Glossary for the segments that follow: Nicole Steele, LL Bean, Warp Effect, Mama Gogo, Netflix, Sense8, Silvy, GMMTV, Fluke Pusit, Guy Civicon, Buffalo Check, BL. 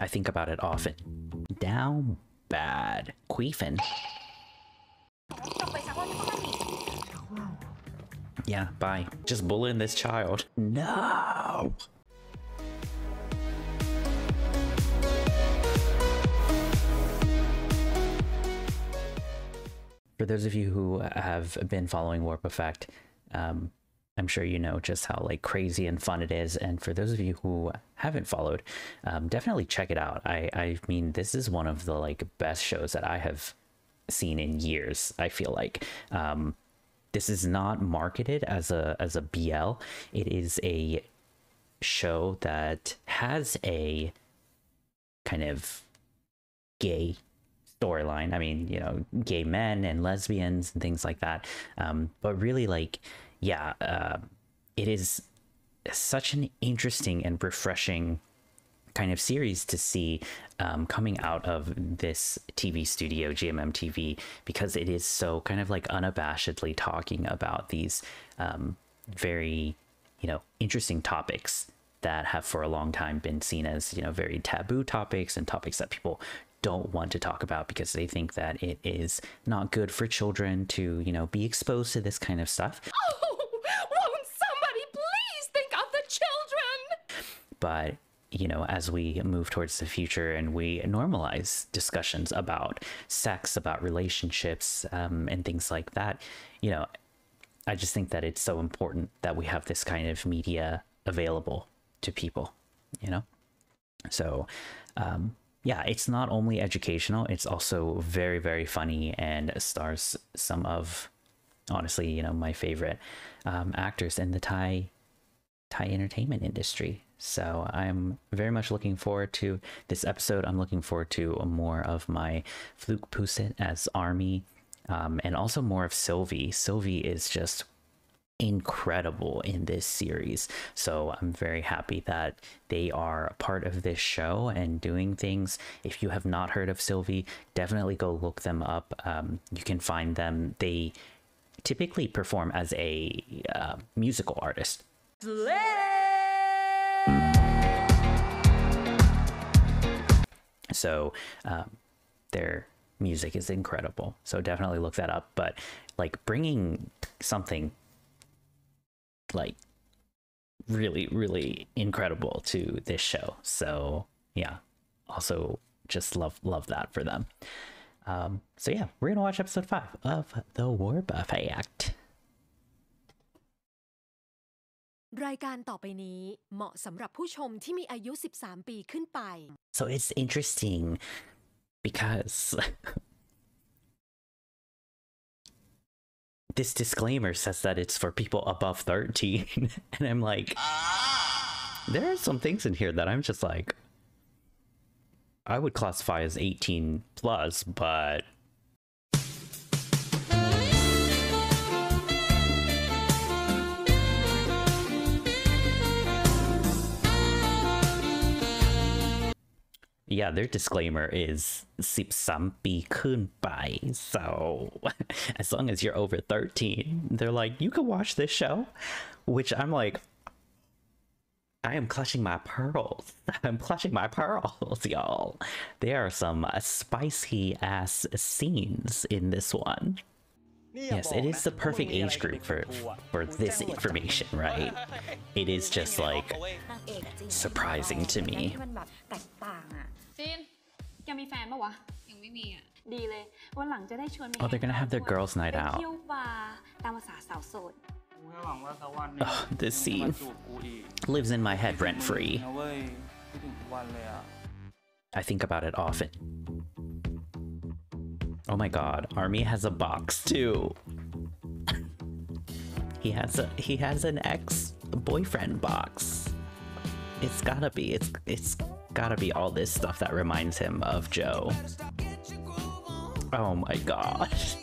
I think about it often. Down bad. Queefin. Yeah, bye. Just bullying this child. No! For those of you who have been following Warp Effect, I'm sure you know just how like crazy and fun it is. And for those of you who haven't followed, definitely check it out. I mean, this is one of the like best shows that I have seen in years. I feel like this is not marketed as a BL. It is a show that has a kind of gay storyline. I mean, you know, gay men and lesbians and things like that. But really, like, yeah, it is such an interesting and refreshing kind of series to see coming out of this TV studio, GMMTV, because it is so kind of like unabashedly talking about these very, you know, interesting topics that have for a long time been seen as, you know, very taboo topics and topics that people don't want to talk about because they think that it is not good for children to, you know, be exposed to this kind of stuff. But, you know, as we move towards the future and we normalize discussions about sex, about relationships, and things like that, you know, I just think that it's so important that we have this kind of media available to people, you know? So, yeah, it's not only educational, it's also very, very funny and stars some of, honestly, you know, my favorite actors in the Thai entertainment industry. So I'm very much looking forward to this episode. I'm looking forward to more of my Fluke Pusit as Army, and also more of Silvy. Silvy is just incredible in this series. So I'm very happy that they are a part of this show and doing things. If you have not heard of Silvy, definitely go look them up. You can find them. They typically perform as a musical artist. So their music is incredible. So definitely look that up. But like bringing something like really, really incredible to this show. So yeah, also just love that for them. So yeah, we're gonna watch episode 5 of The Warp Effect. รายการต่อไปนี้เหมาะสำหรับผู้ชมที่มีอายุ 13 ปีขึ้นไป So it's interesting because this disclaimer says that it's for people above 13 and I'm like, there are some things in here that I'm just like, I would classify as 18 plus, but yeah, their disclaimer is "sipsampi kunpai." So, as long as you're over 13, they're like, you can watch this show. Which I'm like, I am clutching my pearls. I'm clutching my pearls, y'all. There are some spicy ass scenes in this one. Yes, it is the perfect age group for this information, right? It is just like surprising to me. Oh, they're gonna have their girls' night out. Oh, this scene lives in my head rent-free. I think about it often. Oh my god, Army has a box too. he has an ex-boyfriend box. It's gotta be all this stuff that reminds him of Joe. Oh my gosh.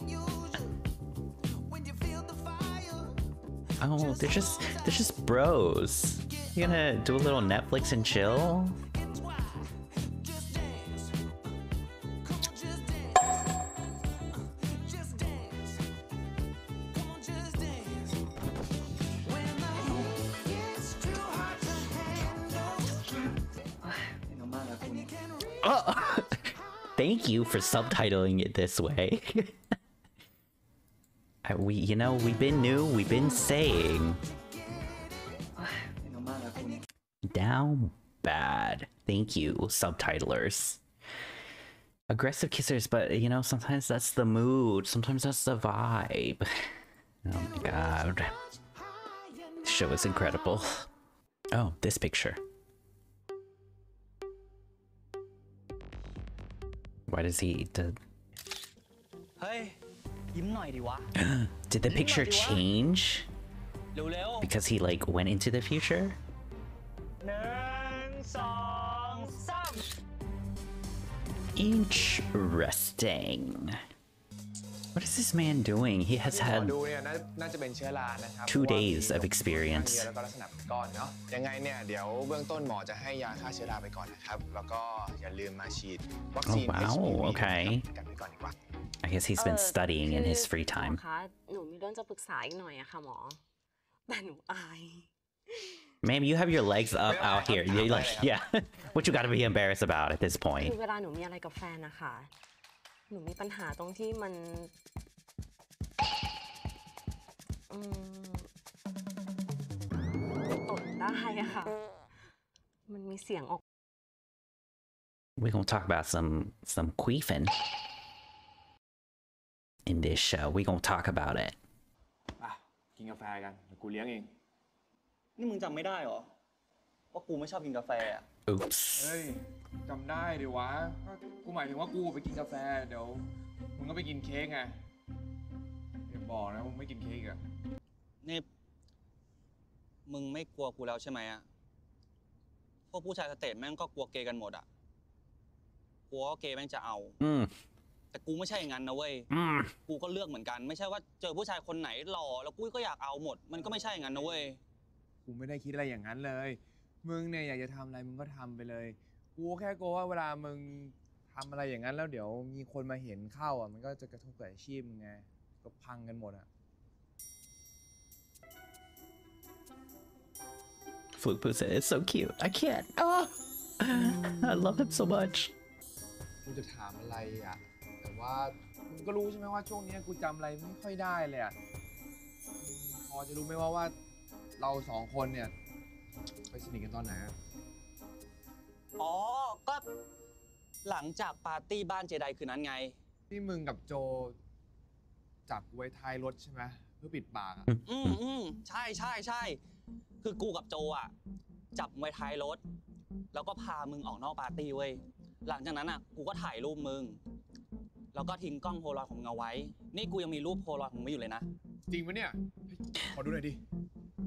Oh, they're just bros. You're gonna do a little Netflix and chill? Thank you for subtitling it this way. We, you know, we've been new, we've been saying. Down bad. Thank you, subtitlers. Aggressive kissers, but you know, sometimes that's the mood. Sometimes that's the vibe. Oh my god. This show is incredible. Oh, this picture. Why does he eat the... Did the picture change? Because he like went into the future? Interesting. What is this man doing? He has had 2 days of experience. Oh wow, okay. I guess he's been studying in his free time. Ma'am, you have your legs up out here. You're like, yeah. What you gotta be embarrassed about at this point? We're gonna talk about some queefing in this show. We're gonna talk about it. Oops. Fluke Pusit is so cute. I can't. Oh, I love him so much.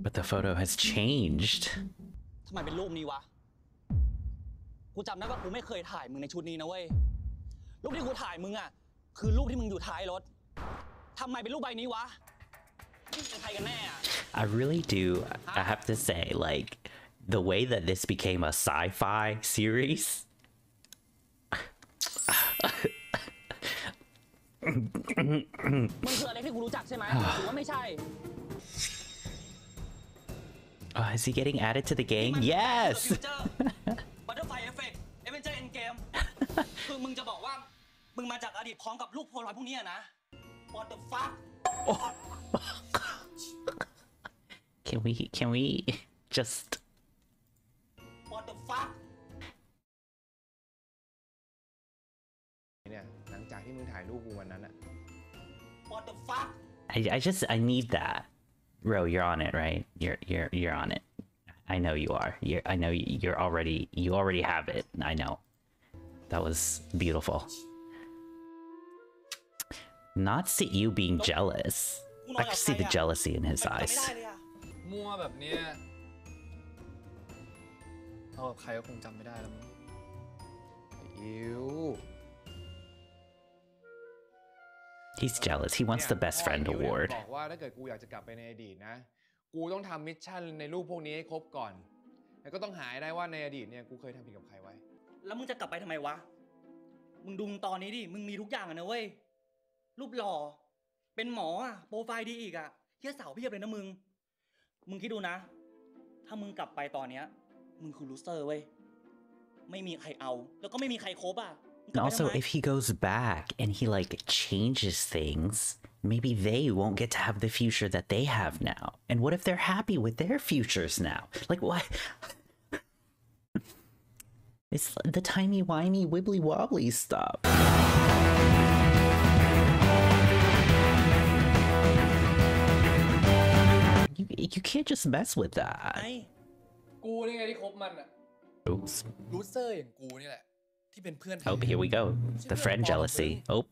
But the photo has changed. I really do. I have to say, like, the way that this became a sci-fi series. Oh, is he getting added to the game? Yes! Oh. Can we just... What the fuck? What the fuck? I need that. Ro, you're on it, right? You're on it. I know you are. I know you already have it. I know. That was beautiful. Not see you being jealous. I can see the jealousy in his eyes. He's jealous. He wants the best friend award. ไม่มีใครเอาแล้วก็ไม่มีใครคบอ่ะ Also, if he goes back and he like changes things, maybe they won't get to have the future that they have now. And what if they're happy with their futures now? Like what? It's the timey wimey wibbly wobbly stuff. You can't just mess with that. กูนี่ไงที่คบมันอ่ะ Oops. ลูเซอร์อย่างกูนี่แหละที่เป็นเพื่อน Oh, here we go. The friend jealousy. Oh.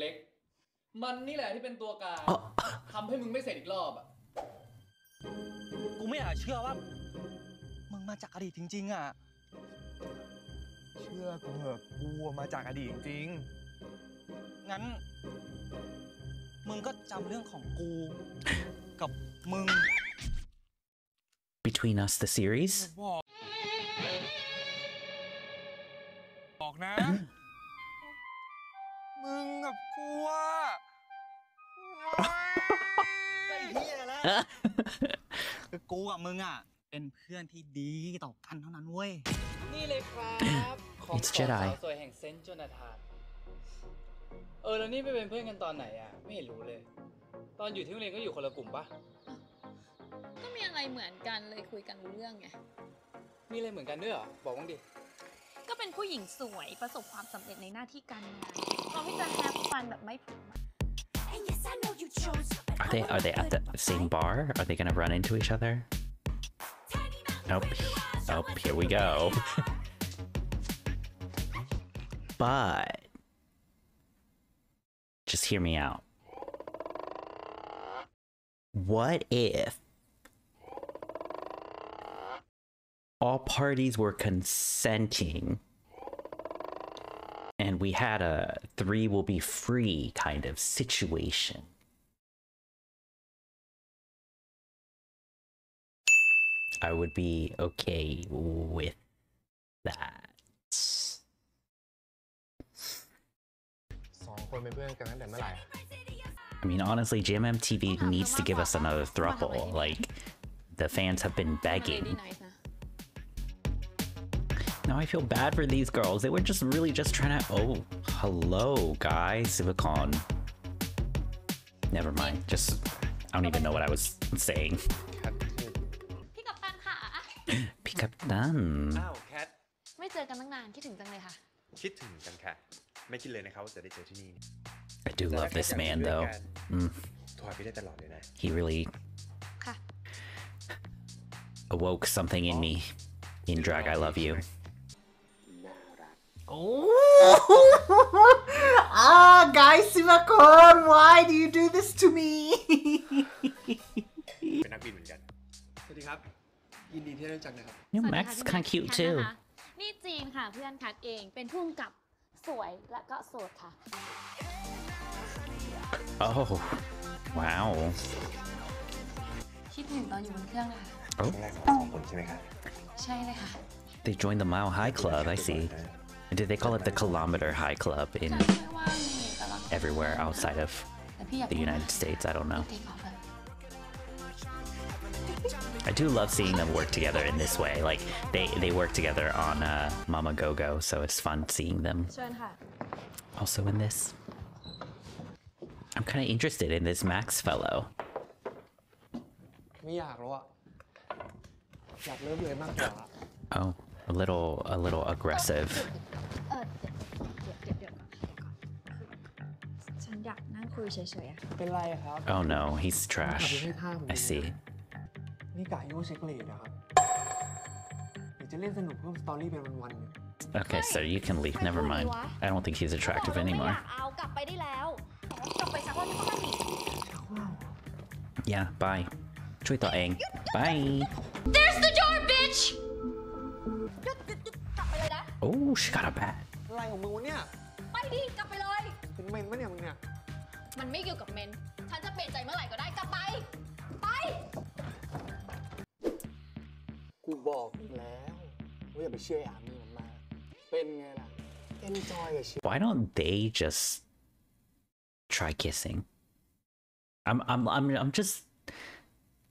เล็กมันนี่แหละที่เป็นตัวการทำให้มึงไม่เสร็จอีกรอบอ่ะกูไม่อยากเชื่อว่ามึงมาจากอดีตจริงๆอ่ะเชื่อกูเถอะกูมาจากอดีตจริงๆงั้นมึงก็จำเรื่องของกูกับมึงBetween us, the series. It's Jedi.เหมือนกันเลยคุยกันเรื่องไงมีอะไรเหมือนกันด้วยเหรอบอกบ้างดิก็เป็นผู้หญิงสวยประสบความสำเร็จในหน้าที่การงานพร้อมที่จะแฮปปี้ฟันแบบไม่ผูกมัด Are they at the same bar? Are they gonna run into each other? Nope. Oh, here we go. But just hear me out. What if all parties were consenting and we had a three will be free kind of situation? I would be okay with that. 2 คนเป็นเพื่อนกันตั้งแต่เมื่อไหร่ I mean, honestly, GMMTV needs to give us another throuple. Like, the fans have been begging. Now I feel bad for these girls. They were just really just trying to... Oh, hello, guys. Silicon. Never mind. Just... I don't even know what I was saying. Pick up done. I do love this man, though. Mm. He really... awoke something in me. In drag, I love you. Oh. Ah, guys, Silvy, why do you do this to me? New Max, kind of cute too. Oh, wow. Oh. They joined the Mile High Club, I see. Did they call it the Kilometer High Club in everywhere outside of the United States? I don't know. I do love seeing them work together in this way. Like, they work together on Mama Gogo, so it's fun seeing them. Also in this. I'm kind of interested in this Max fellow. Oh, a little aggressive. Oh no, he's trash. I see. Okay, so you can leave. Never mind. I don't think he's attractive anymore. Yeah, bye. Bye. There's the door, bitch! Oh, she got a bat. Why don't they just try kissing? I'm just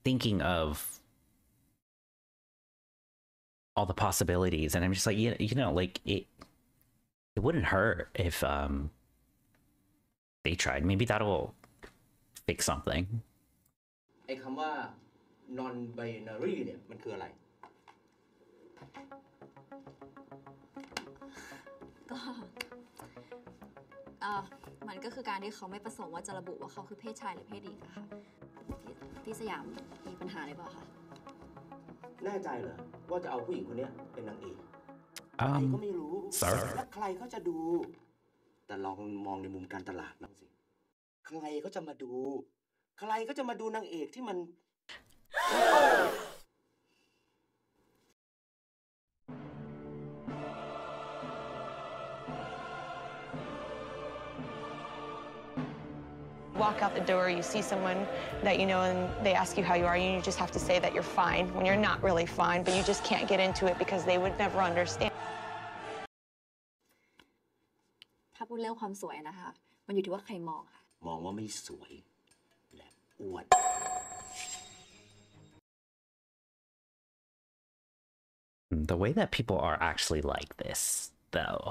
thinking of all the possibilities. And I'm just like, you know, like it wouldn't hurt if they tried. Maybe that'll fix something. ไอ้คำว่า non-binary เนี่ยมันคืออะไร ก็มันก็คือการที่เขาไม่ประสงค์ว่าจะระบุว่าเขาคือเพศชายหรือเพศหญิงอะค่ะที่สยามมีปัญหาหรือเปล่าคะ แน่ใจเหรอว่าจะเอาผู้หญิงคนเนี้ยเป็นนางเอก ใครก็ไม่รู้ แล้วใครเขาจะดู แต่ลองมองในมุมการตลาดบ้างสิ ใครเขาจะมาดู ใครเขาจะมาดูนางเอกที่มัน Walk out the door, you see someone that you know and they ask you how you are, and you just have to say that you're fine when you're not really fine, but you just can't get into it because they would never understand. ถ้าพูดเรื่องความสวยนะคะมันอยู่ที่ว่าใครมองค่ะมองว่าไม่สวยและอ้วน The way that people are actually like this, though.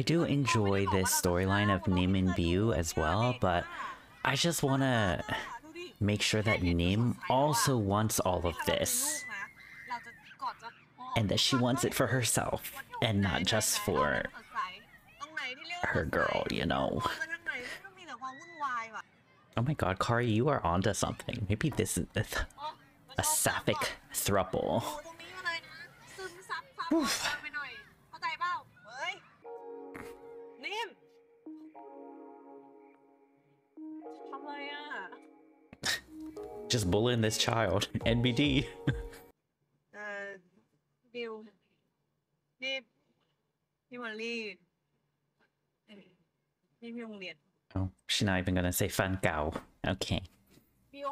I do enjoy this storyline of Nim and Biu as well, but I just want to make sure that Nim also wants all of this, and that she wants it for herself and not just for her girl, you know. Oh my god, Kari, you are onto something. Maybe this is a sapphic throuple. Oof. Just bullying this child. NBD. Bill. You want to leave? Oh, she's not even gonna say fan gao. Okay. Is it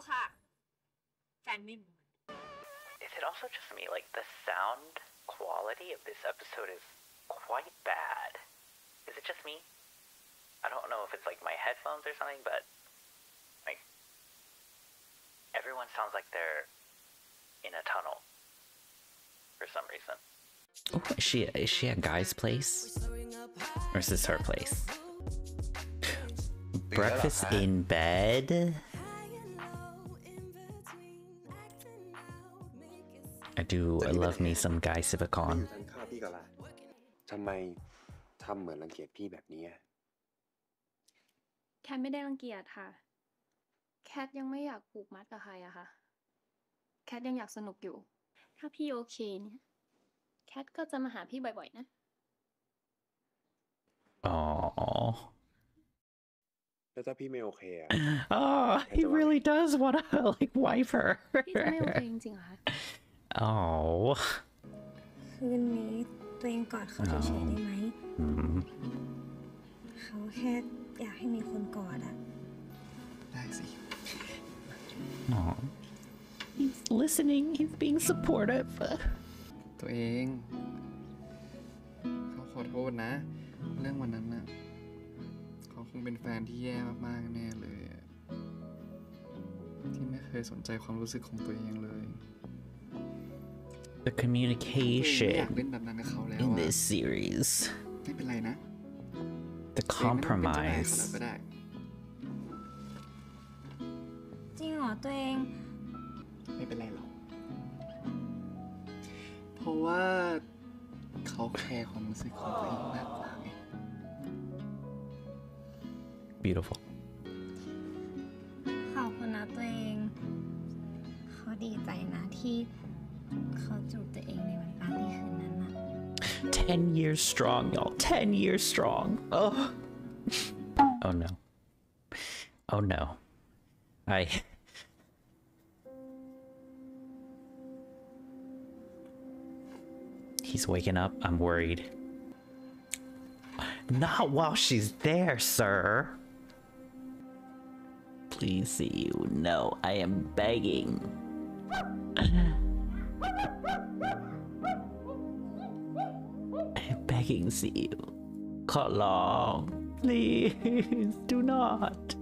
also just me? Like, the sound quality of this episode is quite bad. Is it just me? I don't know if it's like my headphones or something, but like everyone sounds like they're in a tunnel for some reason. Oh, is she at Guy's place? Or is this her place? Breakfast in bed? I love me some Guy Civicon. Oh. Oh, he really does want to, like, wife her. Oh. Oh. He's listening, he's being supportive. ตัวเองเขาขอโทษนะเรื่องวันนั้นน่ะเขาคงเป็นแฟนที่แย่มากๆแน่เลยที่ไม่เคยสนใจความรู้สึกของตัวเองเลย The communication in this series, ไม่เป็นไรนะ The compromise. จริงเหรอตัวเองไม่เป็นไรหรอกเพราะว่าเขาแคร์ความรู้สึกของตัวเองมากกว่าไง Beautiful. Mm-hmm. 10 years strong, y'all. 10 years strong. Oh. Oh no. Oh no. He's waking up. I'm worried. Not while she's there, sir. please see you. No, I am begging. I'm begging, see you. Cut long. Please do not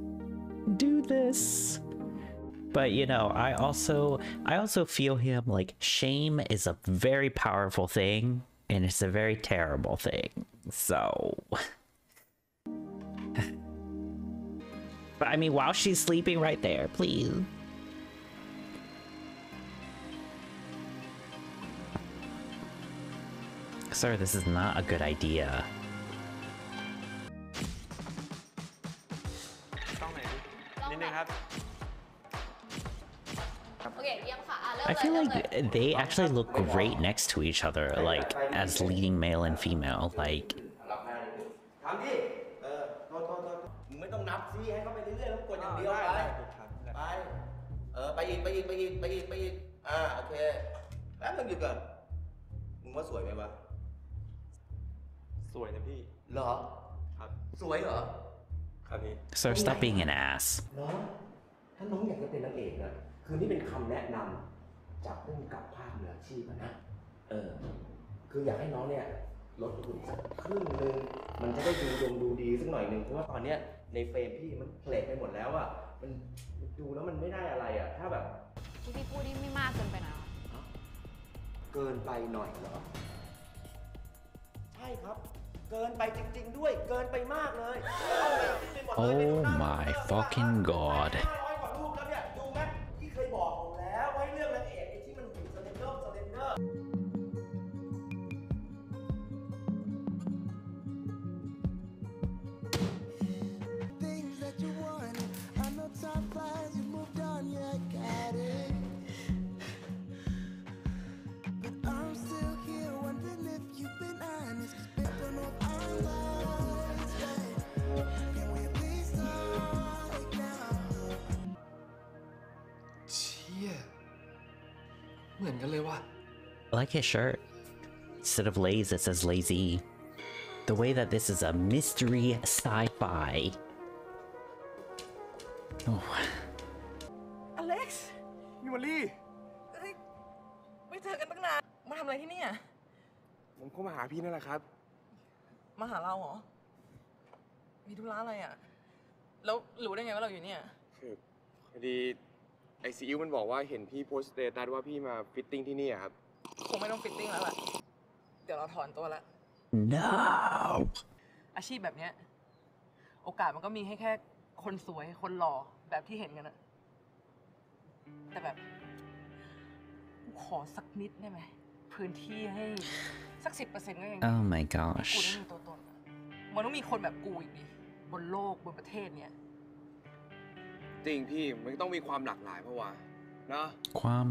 do this. But you know, I also feel him. Like, shame is a very powerful thing, and it's a very terrible thing. So, but I mean, while she's sleeping right there, please. Sir, this is not a good idea. I feel like they actually look great next to each other, like, as leading male and female, like... So stop being an ass. Oh my fucking god. I like his shirt. Instead of Lays, it says Lazy. The way that this is a mystery sci-fi. Oh. Alex, you were Lee. We talked for so long. What are you doing here? I'm coming to see you. Come to us? There's something. What do you know about us? Well, I see you. It said that I saw you post a status that you were fitting here. I don't fit in now. We're going to leave. No! อาชีพ แบบนี้ โอกาส มันก็มีให้ แค่คนสวย คนหล่อ แบบที่เห็นกัน แต่แบบ ขอสักนิดได้ไหม พื้นที่ให้ สัก 10% ก็ยัง Oh my gosh กูต้องมีตัวตน มันต้องมีคนแบบกูอีกดิ บนโลก บนประเทศเนี้ย จริงพี่ มันต้องมีความหลากหลายเพราะว่า That's what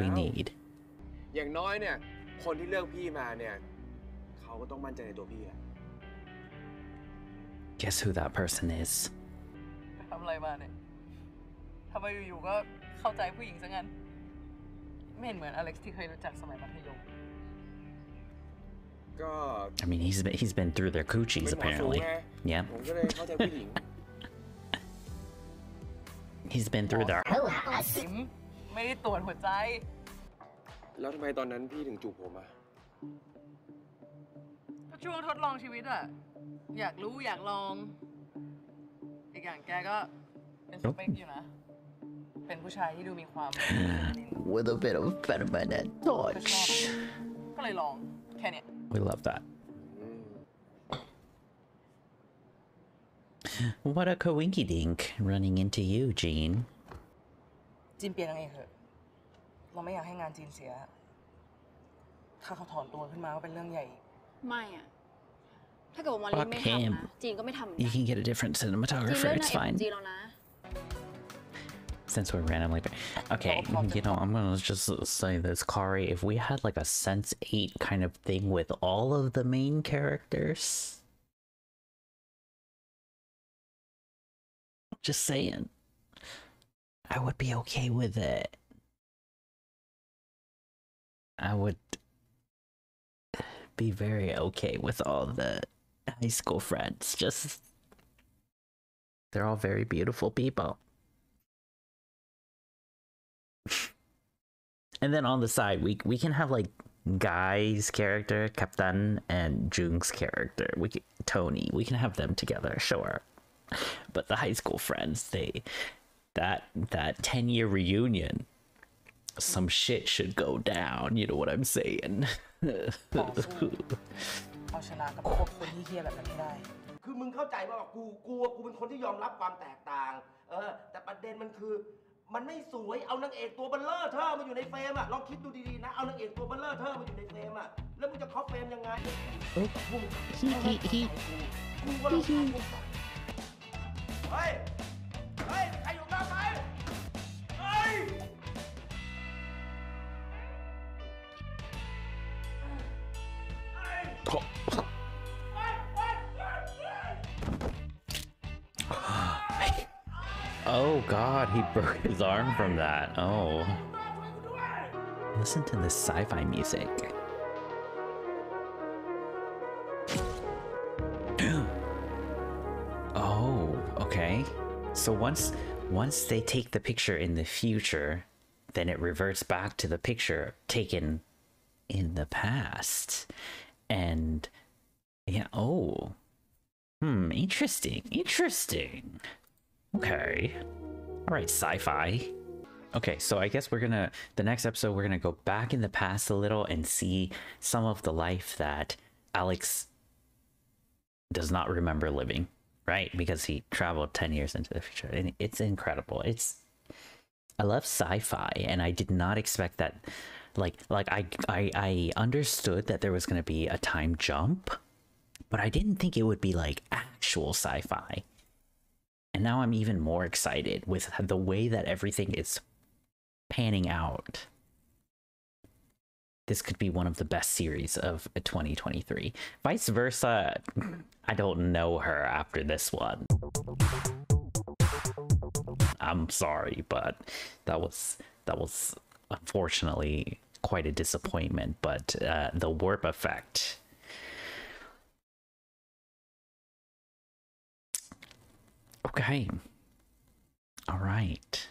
we need. Guess who that person is? I mean, he's been through their coochies apparently. Yeah. He's been through the with a bit of betterment and touch. We love that. What a coinky dink running into you, Jean. Fuck him. You can get a different cinematographer, it's fine. Since we're randomly... Okay, you know, I'm gonna just say this, Kari. If we had like a Sense8 kind of thing with all of the main characters... Just saying, I would be okay with it. I would be very okay with all the high school friends. Just They're all very beautiful people. And then on the side, we can have like Guy's character, Captain, and Jung's character, Tony. We can have them together, sure. But the high school friends, that 10-year reunion, some shit should go down. You know what I'm saying? Oh god, he broke his arm from that. Oh. Listen to this sci-fi music. Oh, okay. So once they take the picture in the future, then it reverts back to the picture taken in the past. And yeah, oh. Hmm, interesting. Interesting. Okay. All right, sci-fi. Okay, so I guess the next episode, we're gonna go back in the past a little and see some of the life that Alex does not remember living, right? Because he traveled 10 years into the future. And it's incredible. I love sci-fi, and I did not expect that. I understood that there was gonna be a time jump, but I didn't think it would be like actual sci-fi. And now I'm even more excited with the way that everything is panning out. This could be one of the best series of 2023. Vice versa, I don't know her after this one. I'm sorry, but that was unfortunately quite a disappointment. But the Warp Effect. Okay. All right.